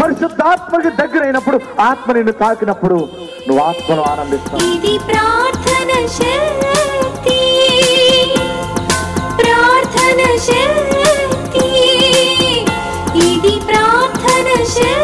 పరిశుద్ధాత్మకి దగ్గరైనప్పుడు ఆత్మ నిన్ను తాకినప్పుడు నువ్వు ఆత్మను ఆనందిస్తావు. ఇది ప్రార్థన శక్తి. ప్రార్థన శక్తి. ఇది ప్రార్థన శక్తి.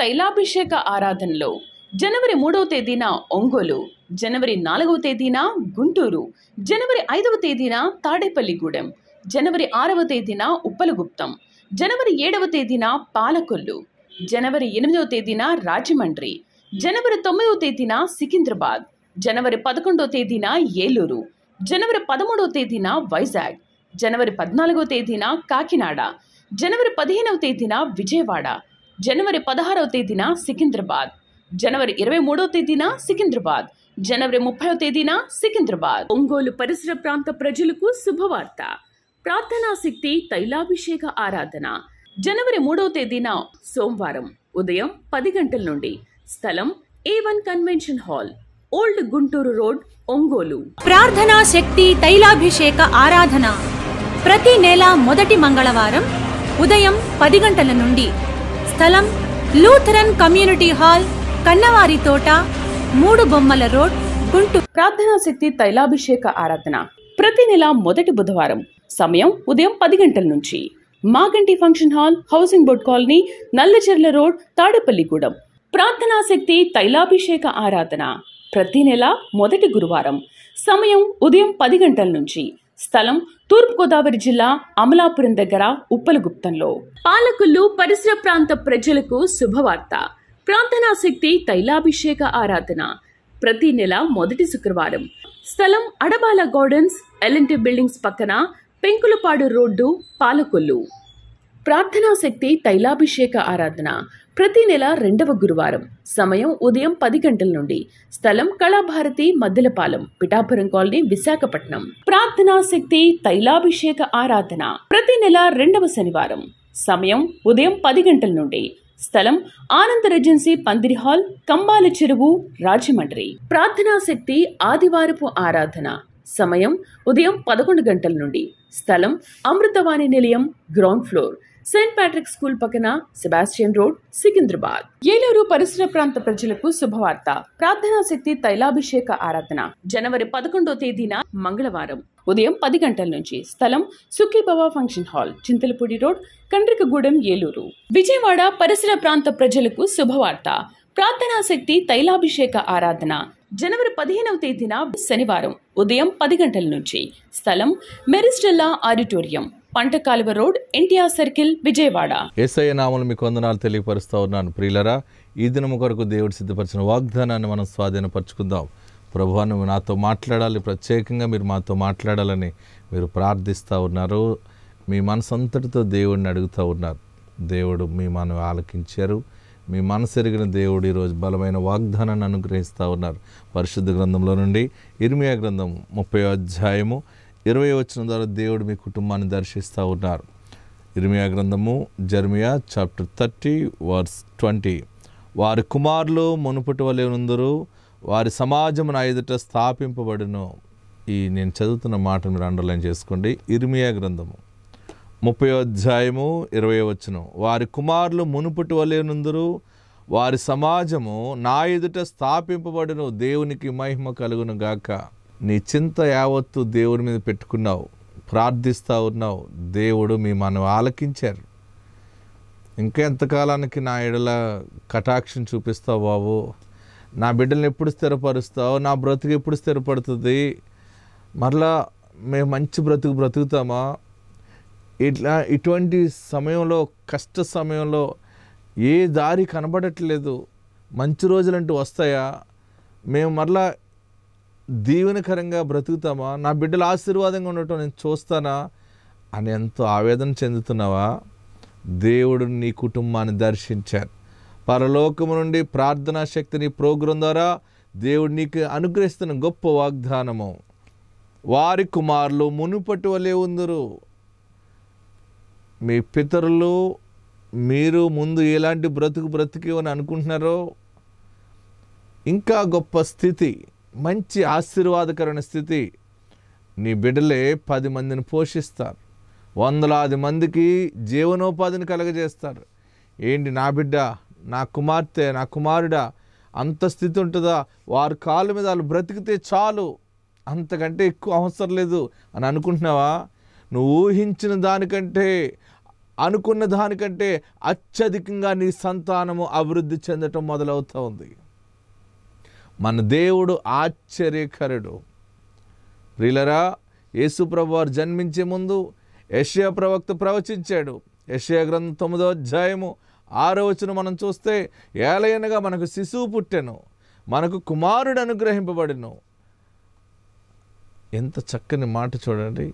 తైలాభిషేక ఆరాధనలో జనవరి 3వ తేదీన ఒంగోలు, జనవరి 4వ తేదీన గుంటూరు, జనవరి 5వ తేదీన తాడేపల్లిగూడెం, జనవరి 6వ తేదీన uppalgutham, జనవరి 7వ తేదీన పాలకొల్లు, జనవరి 8వ తేదీన రాజమండ్రి, జనవరి 9వ తేదీన సికింద్రాబాద్, జనవరి 11వ తేదీన ఏలూరు, జనవరి 13వ తేదీన వైజాగ్, జనవరి 14వ తేదీన కాకినాడ, జనవరి 15వ తేదీన విజయవాడ, జనవరి 16వ తేదీన సికింద్రాబాద్, జనవరి 23వ తేదీన సికింద్రాబాద్, జనవరి 30వ తేదీన సికింద్రాబాద్. ఒంగోలు పరిసర ప్రాంత ప్రజలకు శుభవార్త. ప్రార్థనా శక్తి తైలాభిషేక ఆరాధన జనవరి 3వ తేదీన సోమవారం ఉదయం 10 గంటల నుండి. స్థలం A1 convention hall, old Guntur road, Ongole. ప్రార్థనా శక్తి తైలాభిషేక ఆరాధన ప్రతి నెల మొదటి మంగళవారం ఉదయం 10 గంటల నుండి. స్థలం లూథరన్ కమ్యూనిటీ హాల్, కన్నవారి తోట, 3 బొమ్మల రోడ్, గుంటూరు. ప్రార్థనా శక్తి తైలాభిషేక ఆరాధన ప్రతి నెల మొదటి బుధవారం, సమయం ఉదయం 10 గంటల నుంచి. Maganti function hall, housing board colony, Nallacherla road, Tadepalligudem. ప్రార్థనా శక్తి తైలాభిషేక ఆరాధన ప్రతి నెల మొదటి గురువారం, సమయం ఉదయం 10 గంటల నుంచి. స్థలం తూర్పుగోదావరి జిల్లా అమలాపురం దగ్గర uppalguthamలో. పాలకులు పరిసర ప్రాంత ప్రజలకు శుభవార్త. ప్రార్థనా శక్తి తైలాభిషేక ఆరాధన ప్రతి నెల మొదటి శుక్రవారం, స్థలం అడబాల గార్డెన్స్, ఎల్ఎన్టీ బిల్డింగ్స్ పక్కన, పెంకులపాడు రోడ్డు, పాలకొల్లు. ప్రార్థనా శక్తి తైలాభిషేక ఆరాధన ప్రతి నెల 2వ గురువారం, సమయం ఉదయం 10 గంటల నుండి. స్థలం కళాభారతి, మద్దెలపాలెం, పిఠాపురం కాలనీ, విశాఖపట్నం. ప్రార్థనా శక్తి తైలాభిషేక ఆరాధన ప్రతి నెల 2వ శనివారం, సమయం ఉదయం 10 గంటల నుండి. స్థలం ఆనంద రెజెన్సీ, పందిరి హాల్, కంబాల చెరువు, రాజమండ్రి. ప్రార్థనా శక్తి ఆదివారపు ఆరాధన సమయం ఉదయం 11 గంటల నుండి. స్థలం Amruthavani Nilayam, ground floor, saint Patrick school పక్కన, సెబాస్టియన్ రోడ్, సికింద్రాబాద్. ఏలూరు పరిసర ప్రాంత ప్రజలకు శుభవార్త. ప్రార్థనా శక్తి తైలాభిషేక ఆరాధన జనవరి 11వ తేదీన మంగళవారం ఉదయం 10 గంటల నుంచి. స్థలం Sukhibaba function hall, Chintalapudi road, Kandrikagudem, Eluru. Vijayawada పరిసర ప్రాంత ప్రజలకు శుభవార్త. ప్రార్థనా శక్తి తైలాభిషేక ఆరాధన జనవరి 15వ తేదీన శనివారం ఉదయం 10 గంటల నుంచి. స్థలం Maris Stella auditorium, Pantakaluva road, NTR circle, Vijayawada. యేసయ్య నామమున మీకు వందనాలు తెలియపరుస్తా ఉన్నాను ప్రియులరా. ఈ దినము కొరకు దేవుడు సిద్ధపరిచిన వాగ్దానాన్ని మనం స్వాధీనపరుచుకుందాం. ప్రభువా, నువ్వు నాతో మాట్లాడాలి, ప్రత్యేకంగా మీరు మాతో మాట్లాడాలని మీరు ప్రార్థిస్తూ ఉన్నారు. మీ మనసంతటితో దేవుడిని అడుగుతూ ఉన్నారు. దేవుడు మీ మనవి ఆలకించారు. మీ మనసు ఎరిగిన దేవుడు ఈరోజు బలమైన వాగ్దానాన్ని అనుగ్రహిస్తూ ఉన్నారు. పరిశుద్ధ గ్రంథంలో నుండి ఇర్మియా గ్రంథం 30వ అధ్యాయము 20వ వచనం ద్వారా దేవుడు మీ కుటుంబాన్ని దర్శిస్తూ ఉన్నారు. ఇర్మియా గ్రంథము, జెర్మియా చాప్టర్ 30 verse 20. వారి కుమారులు మునుపటి వలె ఉందరు, వారి సమాజమున ఎదుట స్థాపింపబడును, నేను చదువుతున్న మాటను మీరు అండర్లైన్ చేసుకోండి ఇర్మియా గ్రంథము 30వ అధ్యాయము 20వ వచనం వారి కుమారులు మునుపటి వలెనుందురు వారి సమాజము నా ఎదుట స్థాపింపబడును దేవునికి మహిమ కలుగును గాక నీ చింత యావత్తు దేవుని మీద పెట్టుకున్నావు ప్రార్థిస్తా ఉన్నావు దేవుడు మీ మనవి ఆలకించారు ఇంకెంతకాలానికి నా ఎడల కటాక్షం చూపిస్తావు బాబు నా బిడ్డల్ని ఎప్పుడు స్థిరపరుస్తావు నా బ్రతుకు ఎప్పుడు స్థిరపడుతుంది మరలా మేము మంచి బ్రతుకుతామా ఇట్లా ఇటువంటి సమయంలో కష్ట సమయంలో ఏ దారి కనబడట్లేదు మంచి రోజులంటూ వస్తాయా మేము మరలా దీవెనకరంగా బ్రతుకుతామా నా బిడ్డలు ఆశీర్వాదంగా ఉండటం నేను చూస్తానా అని ఎంతో ఆవేదన చెందుతున్నావా దేవుడు నీ కుటుంబాన్ని దర్శించారు పరలోకము నుండి ప్రార్థనా శక్తిని ప్రోగ్రాం ద్వారా దేవుడు నీకు అనుగ్రహిస్తున్న గొప్ప వాగ్దానము వారి కుమారులు మునుపటి వలే ఉందరు మీ పితరులు మీరు ముందు ఎలాంటి బ్రతికి అని అనుకుంటున్నారో ఇంకా గొప్ప స్థితి మంచి ఆశీర్వాదకరమైన స్థితి నీ బిడ్డలే 10 మందిని పోషిస్తారు వందలాది మందికి జీవనోపాధిని కలగజేస్తారు ఏంటి నా బిడ్డ నా కుమార్తె నా కుమారుడా అంత స్థితి ఉంటుందా వారి కాళ్ళ మీద వాళ్ళు బ్రతికితే చాలు అంతకంటే ఎక్కువ అవసరం లేదు అని అనుకుంటున్నావా నువ్వు ఊహించిన దానికంటే అనుకున్న దానికంటే అత్యధికంగా నీ సంతానము అభివృద్ధి చెందటం మొదలవుతూ ఉంది మన దేవుడు ఆశ్చర్యకరుడు ప్రియులారా యేసు ప్రభువు వారు జన్మించే ముందు యెషయా ప్రవక్త ప్రవచించాడు యెషయా గ్రంథం 9వ అధ్యాయము 6వ వచనం మనం చూస్తే ఏలయనగా మనకు శిశువు పుట్టెను మనకు కుమారుడు అనుగ్రహింపబడెను ఎంత చక్కని మాట చూడండి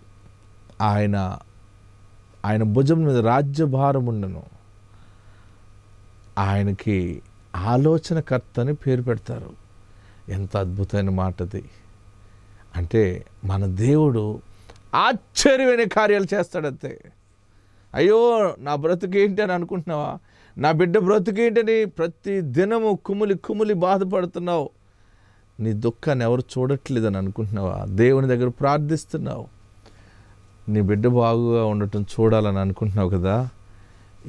ఆయన భుజం మీద రాజ్యభారం ఉండను ఆయనకి ఆలోచనకర్త అని పేరు పెడతారు ఎంత అద్భుతమైన మాటది అంటే మన దేవుడు ఆశ్చర్యమైన కార్యాలు చేస్తాడంతే అయ్యో నా బ్రతుకేంటి అని అనుకుంటున్నావా నా బిడ్డ బ్రతుకేంటని ప్రతి దినము కుమిలి కుమిలి బాధపడుతున్నావు నీ దుఃఖాన్ని ఎవరు చూడట్లేదని అనుకుంటున్నావా దేవుని దగ్గర ప్రార్థిస్తున్నావు నీ బిడ్డ బాగుగా ఉండటం చూడాలని అనుకుంటున్నావు కదా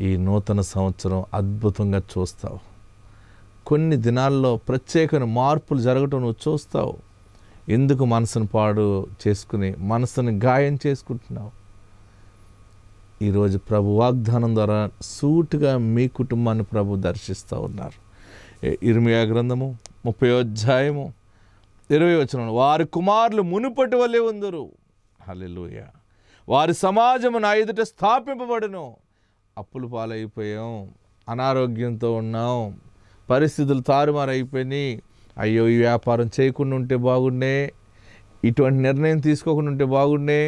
ఈ నూతన సంవత్సరం అద్భుతంగా చూస్తావు కొన్ని దినాల్లో ప్రత్యేకమైన మార్పులు జరగటం నువ్వు చూస్తావు ఎందుకు మనసును పాడు చేసుకుని మనసును గాయం చేసుకుంటున్నావు ఈరోజు ప్రభు వాగ్దానం ద్వారా సూటుగా మీ కుటుంబాన్ని ప్రభు దర్శిస్తూ ఉన్నారు ఇర్మియా గ్రంథము 30వ అధ్యాయము 20వ వచనం వారి కుమారులు మునుపటి వలె ఉందరు హల్లెలూయా వారి సమాజము నా ఎదుట స్థాపింపబడును అప్పులు పాలైపోయాం అనారోగ్యంతో ఉన్నాం పరిస్థితులు తారుమారైపోయినాయి అయ్యో ఈ వ్యాపారం చేయకుండా ఉంటే బాగుండే ఇటువంటి నిర్ణయం తీసుకోకుండా ఉంటే బాగుండే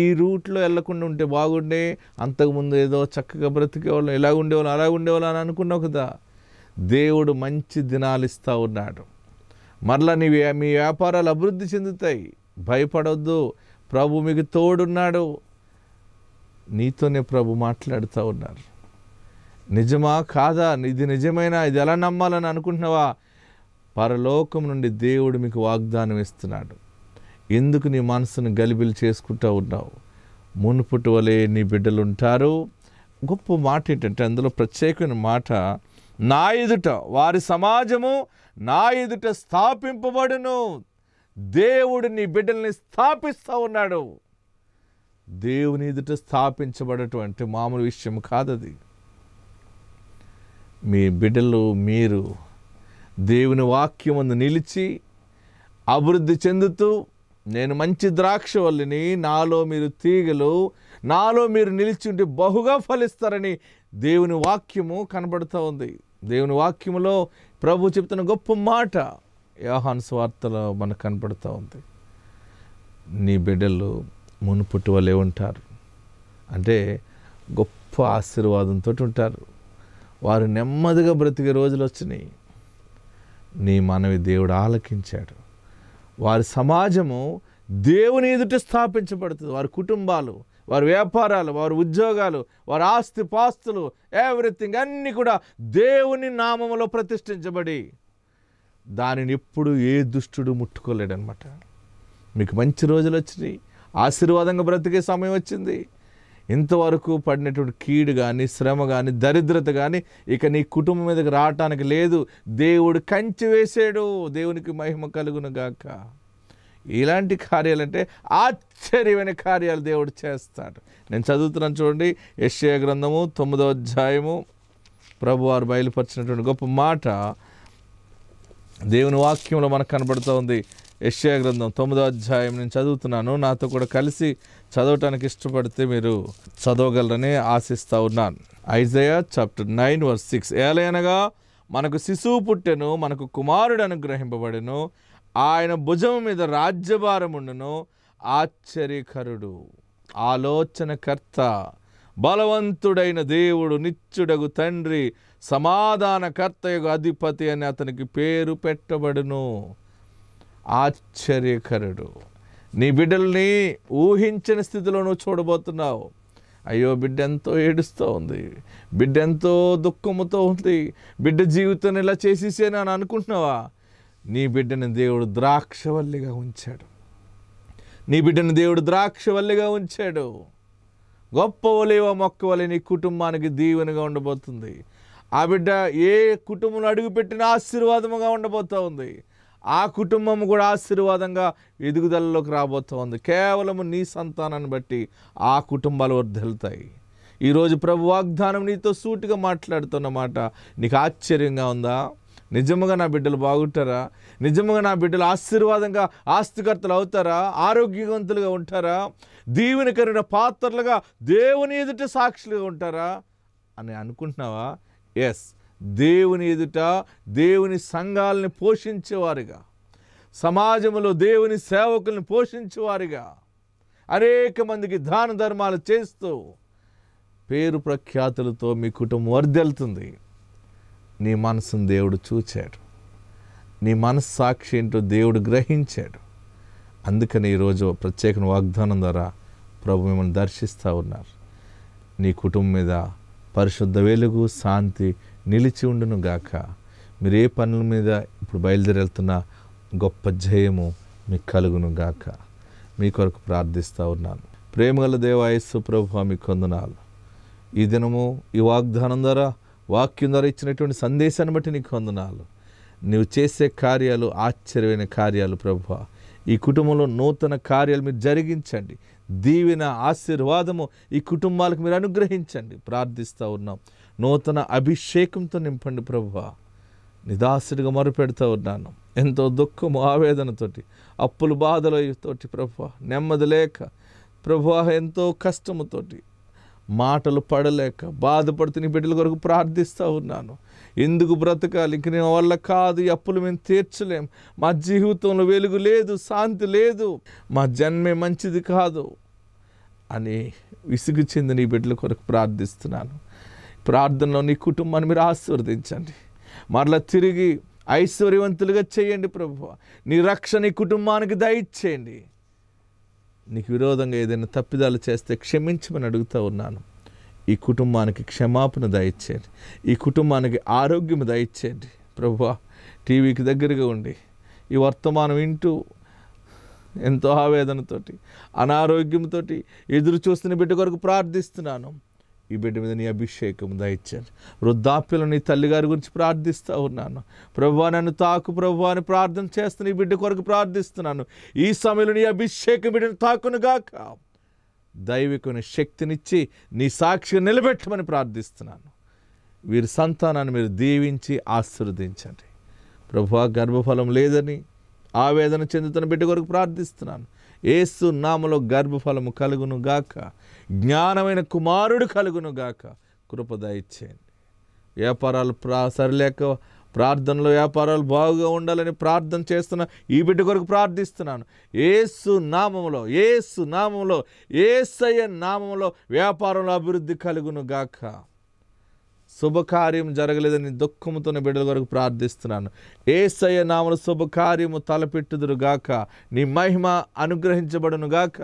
ఈ రూట్లో వెళ్ళకుండా ఉంటే బాగుండే అంతకుముందు ఏదో చక్కగా బ్రతికేవాళ్ళం ఇలా ఉండేవాళ్ళం అలా ఉండేవాళ్ళం అని అనుకున్నావు కదా దేవుడు మంచి దినాలు ఇస్తూ ఉన్నాడు మరలా మీ వ్యాపారాలు అభివృద్ధి చెందుతాయి భయపడవద్దు ప్రభు మీకు తోడున్నాడు నీతోనే ప్రభు మాట్లాడుతూ ఉన్నారు నిజమా కాదా ఇది నిజమైనా ఇది ఎలా నమ్మాలని అనుకుంటున్నావా పరలోకం నుండి దేవుడు మీకు వాగ్దానం ఇస్తున్నాడు ఎందుకు నీ మనసును గలిబిలి చేసుకుంటూ ఉన్నావు మునుపుటి వలె నీ బిడ్డలు ఉంటారు గొప్ప మాట ఏంటంటే అందులో ప్రత్యేకమైన మాట నా ఎదుట వారి సమాజము నా ఎదుట స్థాపింపబడును దేవుడు నీ బిడ్డల్ని స్థాపిస్తూ ఉన్నాడు దేవుని ఎదుట స్థాపించబడటం అంటే మామూలు విషయం కాదది మీ బిడ్డలు మీరు దేవుని వాక్యమందు నిలిచి అభివృద్ధి చెందుతూ నేను మంచి ద్రాక్షవల్లిని నాలో మీరు తీగలు నాలో మీరు నిలిచి ఉంటే బహుగా ఫలిస్తారని దేవుని వాక్యము కనబడుతూ ఉంది దేవుని వాక్యములో ప్రభు చెప్తున్న గొప్ప మాట యోహాను సువార్తలో మనకు కనపడుతూ ఉంది నీ బిడ్డలు మునుపుటి వలె ఉంటారు అంటే గొప్ప ఆశీర్వాదంతో ఉంటారు వారు నెమ్మదిగా బ్రతికే రోజులు వచ్చినాయి నీ మనవి దేవుడు ఆలకించాడు వారి సమాజము దేవుని ఎదుట స్థాపించబడుతుంది వారి కుటుంబాలు వారి వ్యాపారాలు వారి ఉద్యోగాలు వారి ఆస్తి పాస్తులు ఎవ్రీథింగ్ అన్నీ కూడా దేవుని నామములో ప్రతిష్ఠించబడి దానిని ఎప్పుడు ఏ దుష్టుడు ముట్టుకోలేడనమాట మీకు మంచి రోజులు వచ్చాయి ఆశీర్వాదంగా బ్రతికే సమయం వచ్చింది ఇంతవరకు పడినటువంటి కీడు గాని శ్రమ గాని దరిద్రత గాని ఇక నీ కుటుంబం మీదకి రావడానికి లేదు దేవుడు కంచి వేసాడు దేవునికి మహిమ కలుగును గాక ఇలాంటి కార్యాలంటే ఆశ్చర్యమైన కార్యాలు దేవుడు చేస్తాడు నేను చదువుతున్నాను చూడండి యెషయా గ్రంథము 9వ అధ్యాయము ప్రభువారు బయలుపరిచినటువంటి గొప్ప మాట దేవుని వాక్యంలో మనకు కనబడుతోంది యెషయా గ్రంథం 9వ అధ్యాయం నేను చదువుతున్నాను నాతో కూడా కలిసి చదవడానికి ఇష్టపడితే మీరు చదవగలరని ఆశిస్తా ఉన్నాను ఐజయా చాప్టర్ 9 వర్స్ 6 ఏలయనగా మనకు శిశువు పుట్టెను మనకు కుమారుడు అనుగ్రహింపబడెను ఆయన భుజము మీద రాజ్యభారముండును ఆశ్చర్యకరుడు ఆలోచనకర్త బలవంతుడైన దేవుడు నిత్యుడగు తండ్రి సమాధానకర్తయగు అధిపతి అని అతనికి పేరు పెట్టబడును ఆశ్చర్యకరుడు నీ బిడ్డల్ని ఊహించని స్థితిలో నువ్వు చూడబోతున్నావు అయ్యో బిడ్డ ఎంతో ఏడుస్తూ ఉంది బిడ్డ ఎంతో దుఃఖముతో ఉంది బిడ్డ జీవితాన్ని ఇలా చేసేసేనా అని అనుకుంటున్నావా నీ బిడ్డను దేవుడు ద్రాక్షవల్లిగా ఉంచాడు నీ బిడ్డను దేవుడు ద్రాక్షవల్లిగా ఉంచాడు గొప్ప ఒలివ మొక్క వలె నీ కుటుంబానికి దీవెనగా ఉండబోతుంది ఆ బిడ్డ ఏ కుటుంబంలో అడుగుపెట్టిన ఆశీర్వాదముగా ఉండబోతూ ఉంది ఆ కుటుంబం కూడా ఆశీర్వాదంగా ఎదుగుదలలోకి రాబోతూ ఉంది కేవలం నీ సంతానాన్ని బట్టి ఆ కుటుంబాలు వర్ధిల్లుతాయి ఈరోజు ప్రభు వాగ్దానం నీతో సూటిగా మాట్లాడుతున్నమాట నీకు ఆశ్చర్యంగా ఉందా నిజముగా నా బిడ్డలు బాగుంటారా నిజముగా నా బిడ్డలు ఆశీర్వాదంగా ఆస్తికర్తలు అవుతారా ఆరోగ్యవంతులుగా ఉంటారా దీవెనకరుణ పాత్రలుగా దేవుని ఎదుట సాక్షులుగా ఉంటారా అని అనుకుంటున్నావా ఎస్ దేవుని ఎదుట దేవుని సంఘాలను పోషించేవారుగా సమాజంలో దేవుని సేవకులను పోషించేవారుగా అనేక మందికి దాన ధర్మాలు చేస్తూ పేరు ప్రఖ్యాతులతో మీ కుటుంబం వర్ధిల్లుతుంది నీ మనసును దేవుడు చూచాడు నీ మనస్సాక్షి ఏంటో దేవుడు గ్రహించాడు అందుకని ఈరోజు ప్రత్యేక వాగ్దానం ద్వారా ప్రభు మిమ్మల్ని దర్శిస్తూ ఉన్నారు నీ కుటుంబం మీద పరిశుద్ధ వెలుగు శాంతి నిలిచి ఉండును గాక మీరు ఏ పనుల మీద ఇప్పుడు బయలుదేరి వెళ్తున్న గొప్ప జయము మీకు కలుగును గాక మీ కొరకు ప్రార్థిస్తూ ఉన్నాను ప్రేమగల దేవా యేసు ప్రభువా మీకు వందనాలు ఈ దినము ఈ వాగ్దానం ద్వారా వాక్యం ద్వారా ఇచ్చినటువంటి సందేశాన్ని బట్టి నీకు వందనాలు నువ్వు చేసే కార్యాలు ఆశ్చర్యమైన కార్యాలు ప్రభువా ఈ కుటుంబంలో నూతన కార్యాలు మీరు జరిగించండి దీవెన ఆశీర్వాదము ఈ కుటుంబాలకు మీరు అనుగ్రహించండి ప్రార్థిస్తూ ఉన్నాం నూతన అభిషేకంతో నింపండి ప్రభువా నిదాసుడిగా మొరపెడుతూ ఉన్నాను ఎంతో దుఃఖము ఆవేదనతోటి అప్పులు బాధలతోటి ప్రభువా నెమ్మది లేక ప్రభువా ఎంతో కష్టముతోటి మాటలు పడలేక బాధపడుతున్న బిడ్డల కొరకు ప్రార్థిస్తూ ఉన్నాను ఎందుకు బ్రతకాలి ఇంక నేను వల్ల కాదు ఈ అప్పులు మేము తీర్చలేం మా జీవితంలో వెలుగు లేదు శాంతి లేదు మా జన్మే మంచిది కాదు అని విసుగు చెందిన ఈ బిడ్డల కొరకు ప్రార్థిస్తున్నాను ప్రార్థనలో నీ కుటుంబాన్ని మీరు ఆశీర్వదించండి మరలా తిరిగి ఐశ్వర్యవంతులుగా చేయండి ప్రభువా నీ రక్షణ నీ కుటుంబానికి దయచేయండి నీకు విరోధంగా ఏదైనా తప్పిదాలు చేస్తే క్షమించమని అడుగుతూ ఉన్నాను ఈ కుటుంబానికి క్షమాపణ దయచేయండి ఈ కుటుంబానికి ఆరోగ్యం దయచేయండి ప్రభువా టీవీకి దగ్గరగా ఉండి ఈ వర్తమానం వింటూ ఎంతో ఆవేదనతోటి అనారోగ్యంతో ఎదురు చూస్తున్న బిడ్డ కొరకు ప్రార్థిస్తున్నాను ఈ బిడ్డ మీద నీ అభిషేకం దయచేయండి వృద్ధాప్యులు నీ తల్లిగారి గురించి ప్రార్థిస్తూ ఉన్నాను ప్రభువా నన్ను తాకు ప్రభువా అని ప్రార్థన చేస్తున్న ఈ బిడ్డ కొరకు ప్రార్థిస్తున్నాను ఈ సమయంలో నీ అభిషేకం బిడ్డను తాకునుగాక దైవికుని శక్తినిచ్చి నీ సాక్షిగా నిలబెట్టమని ప్రార్థిస్తున్నాను వీరి సంతానాన్ని మీరు దీవించి ఆశీర్వదించండి ప్రభువా గర్భఫలం లేదని ఆవేదన చెందుతున్న బిడ్డ కొరకు ప్రార్థిస్తున్నాను యేసు నామములో గర్భఫలము కలుగును గాక జ్ఞానమైన కుమారుడు కలుగును గాక కృప దయచేయండి వ్యాపారాలు సరిలేక ప్రార్థనలో వ్యాపారాలు బాగుగా ఉండాలని ప్రార్థన చేస్తున్న ఈ బిడ్డ కొరకు ప్రార్థిస్తున్నాను యేసు నామములో యేసయ్య నామములో వ్యాపారంలో అభివృద్ధి కలుగును గాక శుభకార్యం జరగలేదని దుఃఖముతోనే బిడ్డల కొరకు ప్రార్థిస్తున్నాను యేసయ్య నామములో శుభకార్యము తలపెట్టుదురుగాక నీ మహిమ అనుగ్రహించబడునుగాక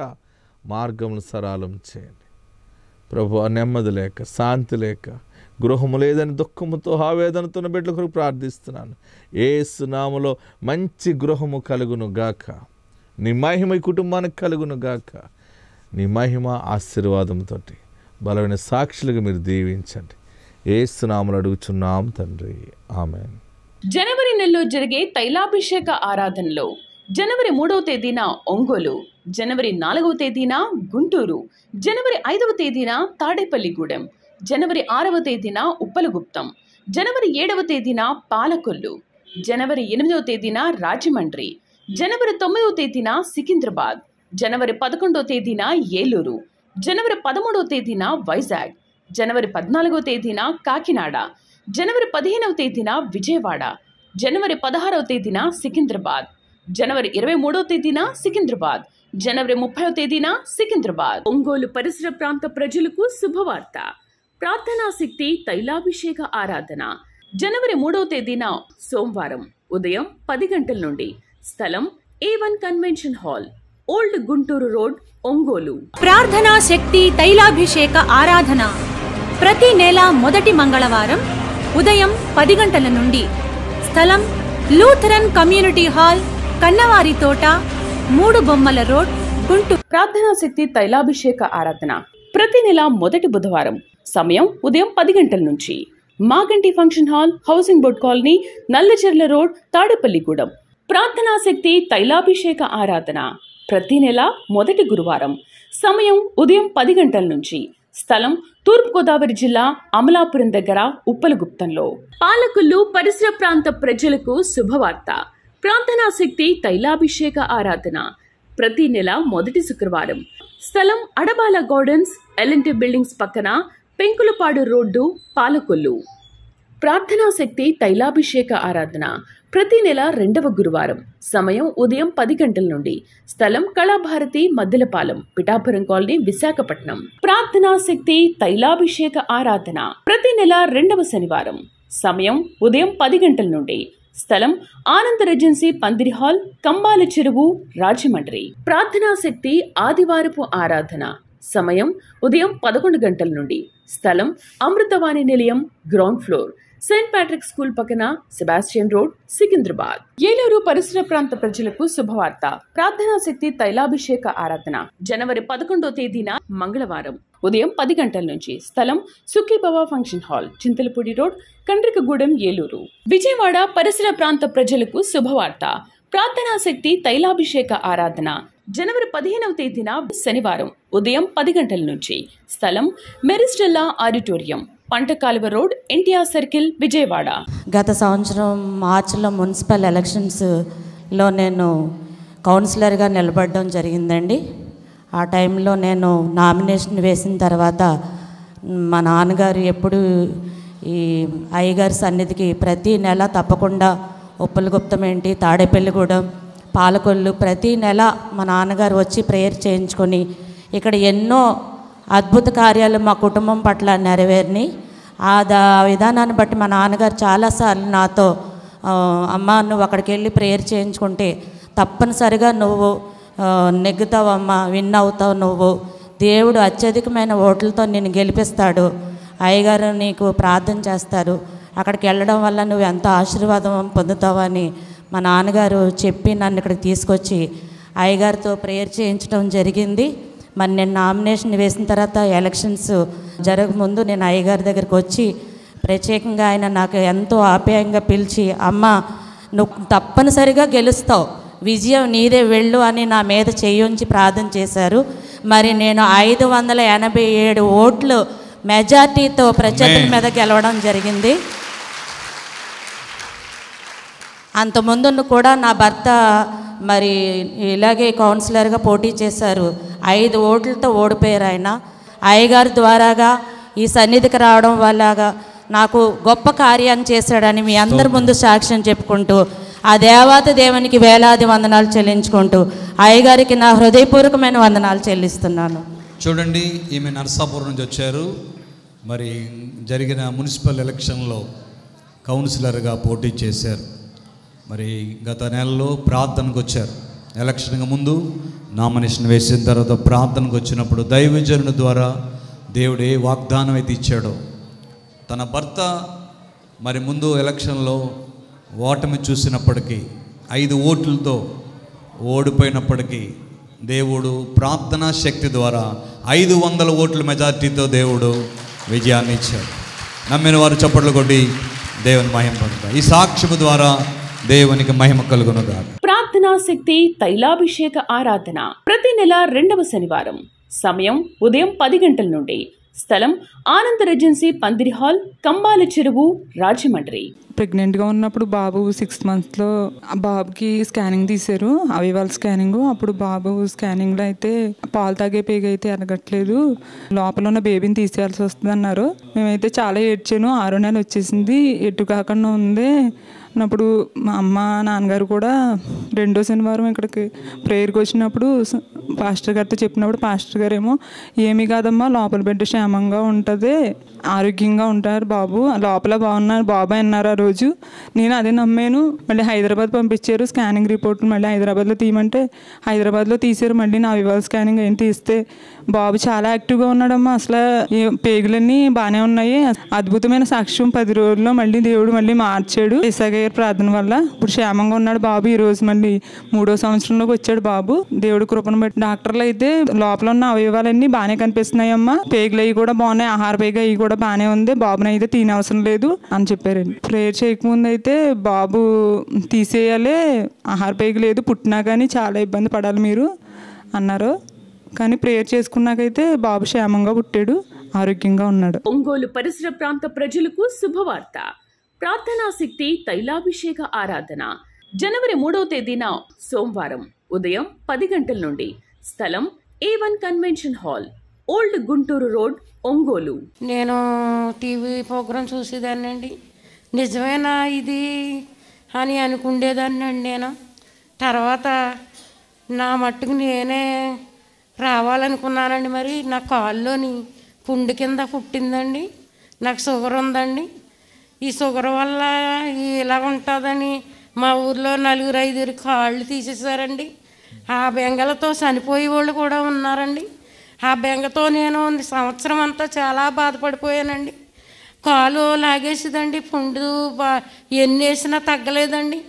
మార్గములు సరళం చేయండి ప్రభువా నెమ్మది లేక శాంతి లేక గృహము లేదని దుఃఖముతో ఆవేదనతో బిడ్డల కొరకు ప్రార్థిస్తున్నాను యేసు నామములో మంచి గృహము కలుగునుగాక నీ మహిమ కుటుంబానికి కలుగును గాక। నీ మహిమ ఆశీర్వాదంతో బలమైన సాక్షులుగా మీరు దీవించండి। యేసు నామమున అడుగుచున్నాం తండ్రి, ఆమేన్। జనవరి నెలలో జరిగే తైలాభిషేక ఆరాధనలో జనవరి 3వ తేదీన ఒంగోలు, జనవరి 4వ తేదీన గుంటూరు, జనవరి 5వ తేదీన తాడేపల్లిగూడెం, జనవరి 6వ తేదీన ఉప్పలగుప్తం, జనవరి 7వ తేదీన పాలకొల్లు, జనవరి 8వ తేదీన రాజమండ్రి, జనవరి 9వ తేదీన సికింద్రాబాద్, జనవరి 11వ తేదీన ఏలూరు, జనవరి 13వ తేదీన వైజాగ్, జనవరి 14వ తేదీన కాకినాడ, జనవరి 15వ తేదీన విజయవాడ, జనవరి 16వ తేదీన సికింద్రాబాద్, జనవరి 23వ తేదీన సికింద్రాబాద్, జనవరి 30వ తేదీన సికింద్రాబాద్। ఒంగోలు పరిసర ప్రాంత ప్రజలకు శుభవార్త, ప్రార్థనా శక్తి తైలాభిషేక ఆరాధన జనవరి 3వ తేదీన సోమవారం ఉదయం 10 గంటల నుండి। స్థలం A1 convention hall, old Guntur road, Ongole. ప్రార్థనా శక్తి తైలాభిషేక ఆరాధన ప్రతి నెల మొదటి మంగళవారం ఉదయం 10 గంటల నుండి। స్థలం లూథరన్ కమ్యూనిటీ హాల్, కన్నవారి తోట, 3 బొమ్మల రోడ్, గుంటూరు। ప్రార్థనా శక్తి తైలాభిషేక ఆరాధన ప్రతి నెల మొదటి బుధవారం సమయం ఉదయం 10 గంటల నుంచి Maganti function hall, housing board colony, Nallacherla road, Tadepalligudem. ప్రార్థనా శక్తి తైలాభిషేక ఆరాధన ప్రతి నెల మొదటి గురువారం సమయం ఉదయం 10 గంటల నుంచి। స్థలం తూర్పుగోదావరి జిల్లా అమలాపురం దగ్గర ఉప్పలగుప్తంలో। పాలకులు పరిసర ప్రాంత ప్రజలకు శుభవార్త, ప్రార్థనా శక్తి తైలాభిషేక ఆరాధన ప్రతి నెల మొదటి శుక్రవారం। స్థలం అడబాల గార్డెన్స్, ఎల్ఎన్టీ బిల్డింగ్స్ పక్కన, పెంకులపాడు రోడ్డు, పాలకొల్లు। ప్రార్థనా శక్తి తైలాభిషేక ఆరాధన ప్రతి నెల 2వ గురువారం సమయం ఉదయం 10 గంటల నుండి। స్థలం కళాభారతి, మద్దెలపాలెం, పిఠాపురం కాలనీ, విశాఖపట్నం। ప్రార్థనా శక్తి తైలాభిషేక ఆరాధన ప్రతి నెల 2వ శనివారం సమయం ఉదయం 10 గంటల నుండి। స్థలం ఆనంద రెజెన్సీ, పందిరి హాల్, కంబాల చెరువు, రాజమండ్రి। ప్రార్థనా శక్తి ఆదివారపు ఆరాధన సమయం ఉదయం 11 గంటల నుండి। స్థలం Amruthavani Nilayam, ground floor, saint Patrick school పక్కన, సెబాస్టియన్ రోడ్, సికింద్రాబాద్। ఏలూరు పరిసర ప్రాంత ప్రజలకు శుభవార్త, ప్రార్థనా శక్తి తైలాభిషేక ఆరాధన జనవరి 11వ తేదీన మంగళవారం ఉదయం 10 గంటల నుంచి। స్థలం Sukhibhava function hall, Chintalapudi road, Kandrikagudem, Eluru. Vijayawada పరిసర ప్రాంత ప్రజలకు శుభవార్త, ప్రార్థనా శక్తి తైలాభిషేక ఆరాధన జనవరి 15వ తేదీన శనివారం ఉదయం 10 గంటల నుంచి। స్థలం Maris Stella auditorium, Pantakaluva road, NTR circle, Vijayawada. గత సంవత్సరం మార్చిలో మున్సిపల్ ఎలక్షన్స్లో నేను కౌన్సిలర్గా నిలబడడం జరిగిందండి। ఆ టైంలో నేను నామినేషన్ వేసిన తర్వాత మా నాన్నగారు ఎప్పుడు ఈ అయ్యగారి సన్నిధికి ప్రతి నెల తప్పకుండా ఉప్పలగుప్తం ఏంటి, తాడేపల్లిగూడెం, పాలకొల్లు ప్రతి నెల మా నాన్నగారు వచ్చి ప్రేయర్ చేయించుకొని ఇక్కడ ఎన్నో అద్భుత కార్యాలు మా కుటుంబం పట్ల నెరవేరినాయి। ఆ విధానాన్ని బట్టి మా నాన్నగారు చాలాసార్లు నాతో, అమ్మ నువ్వు అక్కడికి వెళ్ళి ప్రేయర్ చేయించుకుంటే తప్పనిసరిగా నువ్వు నెగ్గుతావమ్మా, విన్ అవుతావు, నువ్వు దేవుడు అత్యధికమైన ఓట్లతో నిన్ను గెలిపిస్తాడు, అయ్యగారు నీకు ప్రార్థన చేస్తారు, అక్కడికి వెళ్ళడం వల్ల నువ్వు ఎంత ఆశీర్వాదం పొందుతావని మా నాన్నగారు చెప్పి నన్ను ఇక్కడికి తీసుకొచ్చి అయ్యగారితో ప్రేయర్ చేయించడం జరిగింది। మరి నేను నామినేషన్ వేసిన తర్వాత ఎలక్షన్స్ జరగకముందు నేను అయ్యగారి దగ్గరికి వచ్చి ప్రత్యేకంగా ఆయన నాకు ఎంతో ఆప్యాయంగా పిలిచి, అమ్మ నువ్వు తప్పనిసరిగా గెలుస్తావు, విజయం నీదే, వెళ్ళు అని నా మీద చేయించి ప్రార్థన చేశారు। మరి నేను 587 ఓట్లు మెజార్టీతో ప్రత్యర్థుల మీద గెలవడం జరిగింది। అంతకుముందు కూడా నా భర్త మరి ఇలాగే కౌన్సిలర్గా పోటీ చేశారు, 5 ఓట్లతో ఓడిపోయారు ఆయన। అయ్యగారి ద్వారాగా ఈ సన్నిధికి రావడం వల్లగా నాకు గొప్ప కార్యాన్ని చేశాడని మీ అందరి ముందు సాక్ష్యం చెప్పుకుంటూ ఆ దేవాతి దేవునికి వేలాది వందనాలు చెల్లించుకుంటూ అయ్యగారికి నా హృదయపూర్వకమైన వందనాలు చెల్లిస్తున్నాను। చూడండి, ఈమె నర్సాపూర్ నుంచి వచ్చారు। మరి జరిగిన మున్సిపల్ ఎలక్షన్లో కౌన్సిలర్గా పోటీ చేశారు। మరి గత నెలలో ప్రార్థనకు వచ్చారు, ఎలక్షన్కి ముందు నామినేషన్ వేసిన తర్వాత ప్రార్థనకు వచ్చినప్పుడు దైవజనుల ద్వారా దేవుడు ఏ వాగ్దానం అయితే ఇచ్చాడో, తన భర్త మరి ముందు ఎలక్షన్లో ఓటమి చూసినప్పటికీ 5 ఓట్లతో ఓడిపోయినప్పటికీ దేవుడు ప్రార్థనా శక్తి ద్వారా 500 ఓట్ల మెజారిటీతో దేవుడు విజయాన్ని ఇచ్చాడు. నమ్మిన వారు చప్పట్లు కొట్టి దేవుని మహిమ పొందుతారు. ఈ సాక్ష్యము ద్వారా దేవునికి మహిమ కలుగును గాక. ప్రార్థనా శక్తి తైలాభిషేక ఆరాధన ప్రతి నెల 2వ శనివారం, సమయం ఉదయం 10 గంటల నుండి, స్థలం ఆనంద రెజెన్సీ పందిరి హాల్, కంబాల చెరువు, రాజమండ్రి. ప్రెగ్నెంట్గా ఉన్నప్పుడు బాబు 6 మంత్స్లో బాబుకి స్కానింగ్ తీశారు, అవివాల్ స్కానింగ్. అప్పుడు బాబు స్కానింగ్లో అయితే పాలు తాగే పేగ అయితే ఎరగట్లేదు, లోపల ఉన్న బేబీని తీసేయాల్సి వస్తుంది అన్నారు. మేమైతే చాలా ఏడ్చాను. 6వ నెల వచ్చేసింది, ఎటు కాకుండా ఉంది అన్నప్పుడు మా అమ్మ నాన్నగారు కూడా 2వ శనివారం ఇక్కడికి ప్రేయర్కి వచ్చినప్పుడు పాస్టర్ గారితో చెప్పినప్పుడు పాస్టర్ గారు ఏమో ఏమీ కాదమ్మా, లోపల బిడ్డ క్షేమంగా ఉంటుంది, ఆరోగ్యంగా ఉంటారు బాబు, లోపల బాగున్నారు బాబాయ్ అన్నారు. ఆ రోజు నేను అదే నమ్మాను. మళ్ళీ హైదరాబాద్ పంపించారు స్కానింగ్ రిపోర్ట్లు, మళ్ళీ హైదరాబాద్లో తీయమంటే హైదరాబాద్లో తీశారు. మళ్ళీ నా వివాహ స్కానింగ్ ఏం తీస్తే బాబు చాలా యాక్టివ్గా ఉన్నాడమ్మా, అసలు పేగులన్నీ బాగానే ఉన్నాయి. అద్భుతమైన సాక్ష్యం 10 రోజుల్లో మళ్ళీ దేవుడు మళ్ళీ మార్చాడు ఇసాగే ప్రార్థన వల్ల. ఇప్పుడు క్షేమంగా ఉన్నాడు బాబు. ఈ రోజు మళ్ళీ 3వ సంవత్సరంలోకి వచ్చాడు బాబు దేవుడి కృపను బట్టి. డాక్టర్లు అయితే లోపల ఉన్న అవయవాలన్నీ బాగానే కనిపిస్తున్నాయమ్మా, పేగులు అవి కూడా బాగున్నాయి, ఆహార పేగ అవి కూడా బాగానే ఉంది, బాబుని అయితే తీనవసరం లేదు అని చెప్పారండి. ప్రేయర్ చేయకముందు అయితే బాబు తీసేయాలి, ఆహార పేగ లేదు, పుట్టినా కానీ చాలా ఇబ్బంది పడాలి మీరు అన్నారు. కానీ ప్రేయర్ చేసుకున్నాకైతే బాబు క్షేమంగా పుట్టాడు, ఆరోగ్యంగా ఉన్నాడు. ఒంగోలు పరిసర ప్రాంత ప్రజలకు శుభవార్త. ప్రార్థనా శక్తి తైలాభిషేక ఆరాధన జనవరి 3వ తేదీన సోమవారం ఉదయం 10 గంటల నుండి, స్థలం A1 convention hall, old Guntur road, Ongole. నేను టీవీ ప్రోగ్రాం చూసేదాన్నండి, నిజమేనా ఇది అని అనుకుండేదాన్నండి. నేను తర్వాత నా మట్టుకు నేనే రావాలనుకున్నానండి. మరి నా కాళ్ళలోని పుండు కింద పుట్టిందండి. నాకు షుగర్ ఉందండి. ఈ షుగర్ వల్ల ఇలా ఉంటుందని మా ఊర్లో 4-5 కాళ్ళు తీసేసారండి. ఆ బెంగలతో చనిపోయే వాళ్ళు కూడా ఉన్నారండి. ఆ బెంగతో నేను సంవత్సరం అంతా చాలా బాధపడిపోయానండి. కాలు లాగేసిదండి, పుండు ఎన్ని వేసినా తగ్గలేదండి.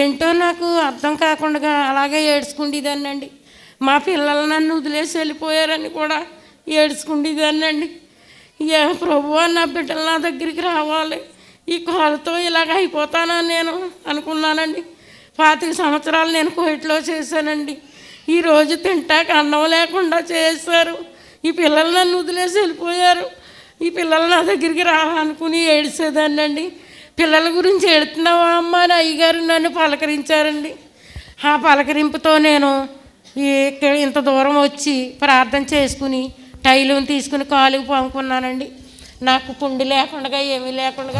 ఏంటో నాకు అర్థం కాకుండా అలాగే ఏడ్చుకుండేదాన్నండి. మా పిల్లలు నన్ను వదిలేసి వెళ్ళిపోయారని కూడా ఏడ్చుకుండేదాన్నండి. ఏ ప్రభువా, నా బిడ్డలు నా దగ్గరికి రావాలి, ఈ కాలుతో ఇలాగ అయిపోతానని నేను అనుకున్నానండి. 25 సంవత్సరాలు నేను కోవిడ్లో చేశానండి. ఈరోజు తింటాక అన్నం లేకుండా చేశారు. ఈ పిల్లలు నన్ను వదిలేసి వెళ్ళిపోయారు. ఈ పిల్లలు నా దగ్గరికి రావాలనుకుని ఏడిసేదాన్నండి. పిల్లల గురించి ఏడుతున్నావా అమ్మ అని అయ్యగారు నన్ను పలకరించారండి. ఆ పలకరింపుతో నేను ఇంత దూరం వచ్చి ప్రార్థన చేసుకుని టైలు తీసుకుని కాలుకి పంపుకున్నానండి. నాకు పుండు లేకుండా ఏమీ లేకుండా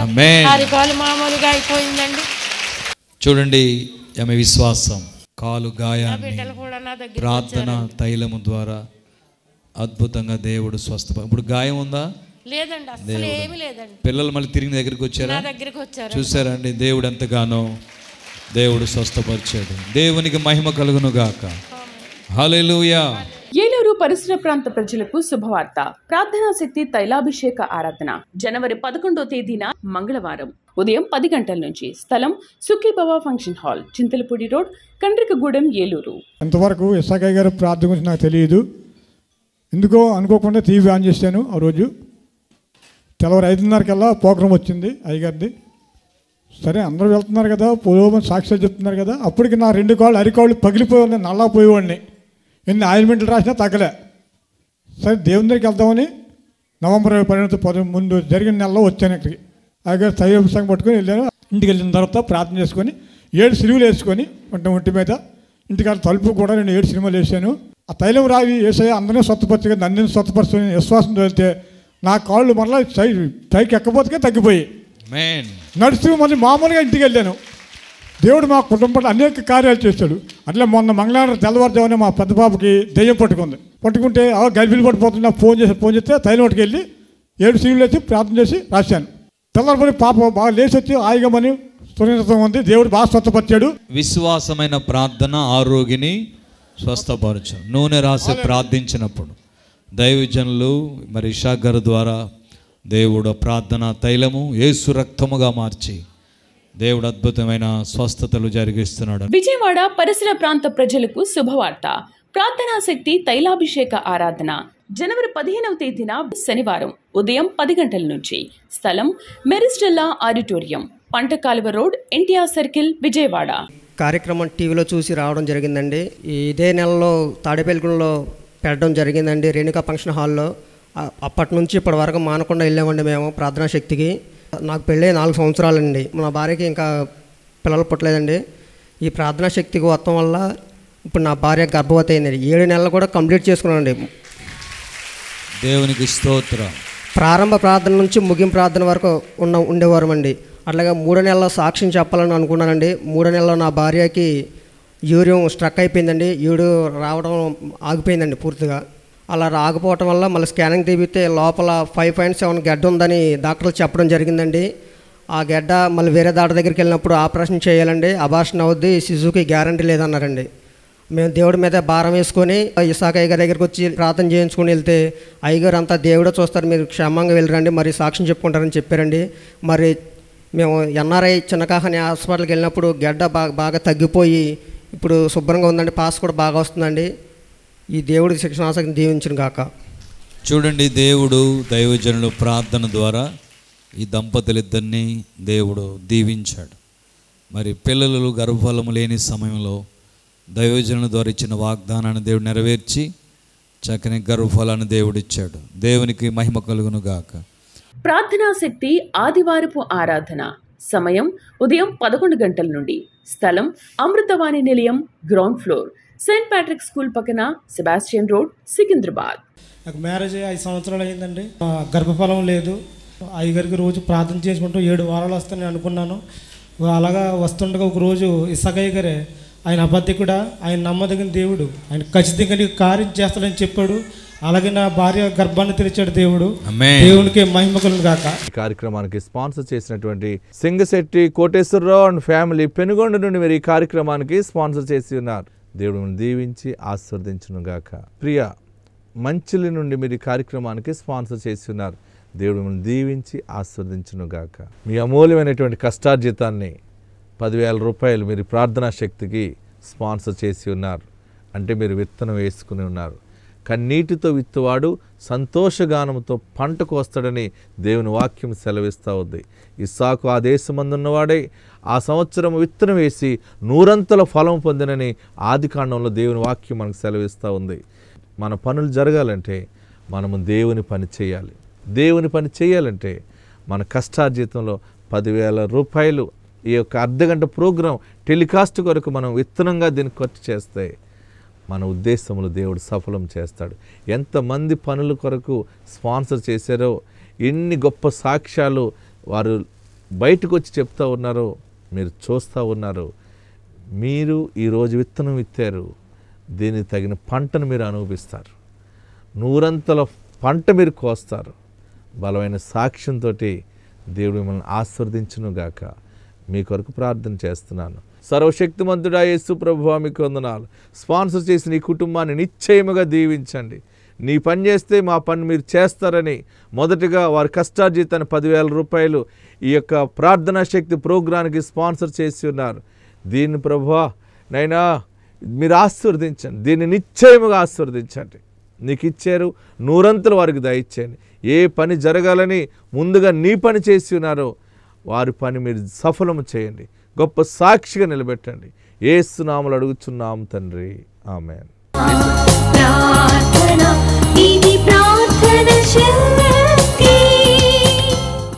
కాలు మామూలుగా అయిపోయిందండి. చూడండి ఆమె విశ్వాసం, కాలు గాయాన్ని ప్రార్థన తైలము ద్వారా అద్భుతంగా దేవుడు స్వస్థప. ఇప్పుడు గాయం ఉందా? లేదండి, అసలు ఏమీ లేదండి. పిల్లలు మళ్ళీ తిరిగి దగ్గరికి వచ్చారా? దగ్గరికి వచ్చారు. చూసారండి దేవుడు ఎంతగానో దేవుడు స్వస్థపరిచాడు. దేవునికి మహిమ కలుగును గాక. హల్లెలూయా. ఏలూరు పరిసర ప్రాంత ప్రజలకు శుభవార్త. ప్రార్థనా శక్తి తైలాభిషేక ఆరాధన జనవరి 11వ తేదీన మంగళవారం ఉదయం 10 గంటల నుంచి, స్థలం Sukhibaba function hall, Chintalapudi road, Kandrikagudem, Eluru. ఇంతవరకు ఇస్సాకయ్య గారు ప్రార్థన గురించి నాకు తెలియదు. ఎందుకో అనుకోకుండా టీవీ ఆన్ చేశాను. ఆ రోజు తెల్లవారు 5:30కల్లా ప్రోగ్రాం వచ్చింది అయ్యగారిది. సరే అందరూ వెళ్తున్నారు కదా, పొలం సాక్షాలు చెప్తున్నారు కదా. అప్పటికి నా 2 కాళ్ళు అరికాళ్ళు పగిలిపోయి నల్లా పోయేవాడిని. ఎన్ని ఆయిల్మెంట్లు రాసినా తగ్గలే. సరే దేవుని దగ్గరికి వెళ్దామని నవంబర్ 12 ముందు జరిగిన నెలలో వచ్చాను ఇక్కడికి. అయ్యగారు తైలాభిషేకం పట్టుకొని వెళ్ళాను. ఇంటికి వెళ్ళిన తర్వాత ప్రార్థన చేసుకొని 7 సిలువలు వేసుకొని ఉంటాం ఒంటి మీద. ఇంటికాడ తలుపు కూడా నేను 7 సినిమాలు వేసాను. ఆ తైలం రావి వేసాయి అందరినీ స్వతపరిచగా నన్ను స్వతపరచుకుని విశ్వాసం వెళ్తే నా కాళ్ళు మరలా పైకి ఎక్కపోతే తగ్గిపోయి నడుస్తూ మళ్ళీ మామూలుగా ఇంటికి వెళ్ళాను. దేవుడు మా కుటుంబంలో అనేక కార్యాలు చేస్తాడు. అట్లా మొన్న మంగళవారం తెల్లవారుజామునే మా పెద్ద బాబుకి దెయ్యం పట్టుకుంటే గర్భిణి పట్టిపోతున్నా ఫోన్ చేస్తే తైలం ఒకటికి వెళ్ళి 7 సిలువలు వేసి ప్రార్థన చేసి రాశాను. తెల్లవారి పాప బాగా లేచి వచ్చి ఆయుగమని సున్నితం ఉంది. దేవుడు బాగా స్వస్థపరిచాడు. విశ్వాసమైన ప్రార్థన ఆరోగ్యని స్వస్థపరచు. నూనె రాసి ప్రార్థించినప్పుడు దైవజనులు మరి ఇషాగర్ ద్వారా దేవుడు ప్రార్థన తైలము యేసు రక్తముగా మార్చి దేవుడు అద్భుతమైన స్వస్థతలు జరిగిస్తున్నాడు. విజయవాడ పరిసర ప్రాంత ప్రజలకు శుభవార్త. ప్రార్థనా శక్తి తైలాభిషేక ఆరాధన జనవరి 15వ తేదీన శనివారం ఉదయం 10 గంటల నుంచి. స్థలం Maris Stella auditorium, Pantakaluva road, NTR circle, Vijayawada. కార్యక్రమం టీవీలో చూసి రావడం జరిగిందండి. ఇదే నెలలో తాడేపల్లిగూడెంలో పెట్టడం జరిగిందండి, రేణుకా ఫంక్షన్ హాల్లో. అప్పటి నుంచి ఇప్పటి వరకు మానకుండా వెళ్ళామండి మేము ప్రార్థనా శక్తికి. నాకు పెళ్ళి 4 సంవత్సరాలండి, నా భార్యకి ఇంకా పిల్లలు పుట్టలేదండి. ఈ ప్రార్థనా శక్తికి వత్తం వల్ల ఇప్పుడు నా భార్య గర్భవతి అయిందండి, 7 నెలలు కూడా కంప్లీట్ చేసుకున్నానండి. దేవునికి స్తోత్రం. ప్రారంభ ప్రార్థన నుంచి ముగింపు ప్రార్థన వరకు ఉండేవారం అండి. అట్లాగే 3వ నెలలో సాక్ష్యం చెప్పాలని అనుకున్నానండి. 3వ నెలలో నా భార్యకి యూరియం స్ట్రక్ అయిపోయిందండి, యూరియో రావడం ఆగిపోయిందండి పూర్తిగా. అలా రాకపోవటం వల్ల మళ్ళీ స్కానింగ్ తీపితే లోపల 5.7 గడ్డ ఉందని డాక్టర్లు చెప్పడం జరిగిందండి. ఆ గడ్డ మళ్ళీ వేరే డాక్టర్ దగ్గరికి వెళ్ళినప్పుడు ఆపరేషన్ చేయాలండి, అబార్షన్ అవుద్ది, శిశువుకి గ్యారంటీ లేదన్నారండి. మేము దేవుడి మీద భారం వేసుకొని ఇసాక అయ్యగారి దగ్గరికి వచ్చి ప్రార్థన చేయించుకొని వెళ్తే, అయ్యగారు అంతా దేవుడే చూస్తారు, మీరు క్షేమంగా వెళ్ళరండి, మరి సాక్ష్యం చెప్పుకుంటారని చెప్పారండి. మరి మేము ఎన్ఆర్ఐ చిన్నకాహని హాస్పిటల్కి వెళ్ళినప్పుడు గడ్డ బాగా తగ్గిపోయి ఇప్పుడు శుభ్రంగా ఉందండి, పాస్ కూడా బాగా వస్తుందండి. ఈ దేవుడికి శిక్షణాసక్తిని దీవించిన గాక. చూడండి, దేవుడు దైవజనులు ప్రార్థన ద్వారా ఈ దంపతులిద్దరినీ దేవుడు దీవించాడు. మరి పిల్లలు గర్భఫలము లేని సమయంలో దైవజనుల ద్వారా ఇచ్చిన వాగ్దానాన్ని దేవుడు నెరవేర్చి చక్కని గర్భఫలాన్ని దేవుడిచ్చాడు. దేవునికి మహిమ కలుగును గాక. ప్రార్థనా శక్తి ఆదివారపు ఆరాధన సమయం ఉదయం 11 గంటల నుండి. స్థలం Amruthavani Nilayam, ground floor, saint Patrick school పక్కన, సెబాస్టియన్ రోడ్, సికింద్రాబాద్. నాకు మ్యారేజ్ 5 సంవత్సరాలు అయిందండి, గర్భఫలం లేదు. అయ్యగారికి రోజు ప్రార్థన చేసుకుంటూ 7 వారాలు వస్తానని అనుకున్నాను. అలాగా వస్తుండగా ఒక రోజు ఇసకయ్య గారే, ఆయన అబద్ధికుడా, ఆయన నమ్మదగిన దేవుడు, ఆయన ఖచ్చితంగా నీకు కార్యం చేస్తాడని చెప్పాడు. అలాగే నా భార్య గర్భాన్ని తెరిచాడు దేవుడు. దేవునికి మహిమ కలుగును గాక. ఈ కార్యక్రమానికి స్పాన్సర్ చేసినటువంటి సింగశెట్టి కోటేశ్వరరావు అండ్ ఫ్యామిలీ, పెనుగొండ నుండి మీరు ఈ కార్యక్రమానికి స్పాన్సర్ చేసి ఉన్నారు. దేవుడు దీవించి ఆశీర్వదించును గాక. ప్రియ మంచిలి నుండి మీరు ఈ కార్యక్రమానికి స్పాన్సర్ చేస్తున్నారు. దేవుడు దీవించి ఆశీర్వదించును గాక. మీ అమూల్యమైనటువంటి కష్టార్జితాన్ని 10,000 రూపాయలు మీరు ప్రార్థనా శక్తికి స్పాన్సర్ చేసి ఉన్నారు. అంటే మీరు విత్తనం వేసుకుని ఉన్నారు. కన్నీటితో విత్తువాడు సంతోషగానంతో పంట కోస్తాడని దేవుని వాక్యం సెలవిస్తూ ఉంది. ఇస్సాకు ఆ దేశమందున్నవాడే ఆ సంవత్సరం విత్తనం వేసి 100ల ఫలం పొందినని ఆదికాండంలో దేవుని వాక్యం మనకు సెలవిస్తూ ఉంది. మన పనులు జరగాలంటే మనము దేవుని పని చేయాలి. దేవుని పని చేయాలంటే మన కష్టార్జితంలో 10,000 రూపాయలు ఈ యొక్క అర్ధగంట ప్రోగ్రాం టెలికాస్ట్ కొరకు మనం విత్తనంగా దీన్ని ఖర్చు చేస్తే మన ఉద్దేశములు దేవుడు సఫలం చేస్తాడు. ఎంతమంది పనుల కొరకు స్పాన్సర్ చేశారో, ఎన్ని గొప్ప సాక్ష్యాలు వారు బయటకు వచ్చి చెప్తూ ఉన్నారో మీరు చూస్తూ ఉన్నారు. మీరు ఈరోజు విత్తనం విత్తారు, దీనికి తగిన పంటను మీరు అనుభవిస్తారు. 100ల పంట మీరు కోస్తారు. బలమైన సాక్ష్యంతో దేవుడు మిమ్మల్ని ఆశీర్వదించును గాక. మీ కొరకు ప్రార్థన చేస్తున్నాను. సర్వశక్తిమంతుడా యేసు ప్రభువా, మీకు వందనాలు. స్పాన్సర్ చేసిన ఈ కుటుంబాన్ని నిశ్చయముగా దీవించండి. నీ పని చేస్తే మా పని మీరు చేస్తారని మొదటగా వారి కష్టార్జితాన్ని 10,000 రూపాయలు ఈ యొక్క ప్రార్థనా శక్తి ప్రోగ్రాంకి స్పాన్సర్ చేసి ఉన్నారు. దీన్ని ప్రభువా నైనా మీరు ఆశీర్వదించండి, దీన్ని నిశ్చయముగా ఆశీర్వదించండి. నీకు ఇచ్చారు, 100ల వారికి దయచేయండి. ఏ పని జరగాలని ముందుగా నీ పని చేసి ఉన్నారో వారి పని మీరు సఫలము చేయండి, గొప్ప సాక్షిగా నిలబెట్టండి. యేసు నామములో అడుగుచున్నాము తండ్రి, ఆమేన్. ప్రార్థన ఇది ప్రార్థన శక్తి.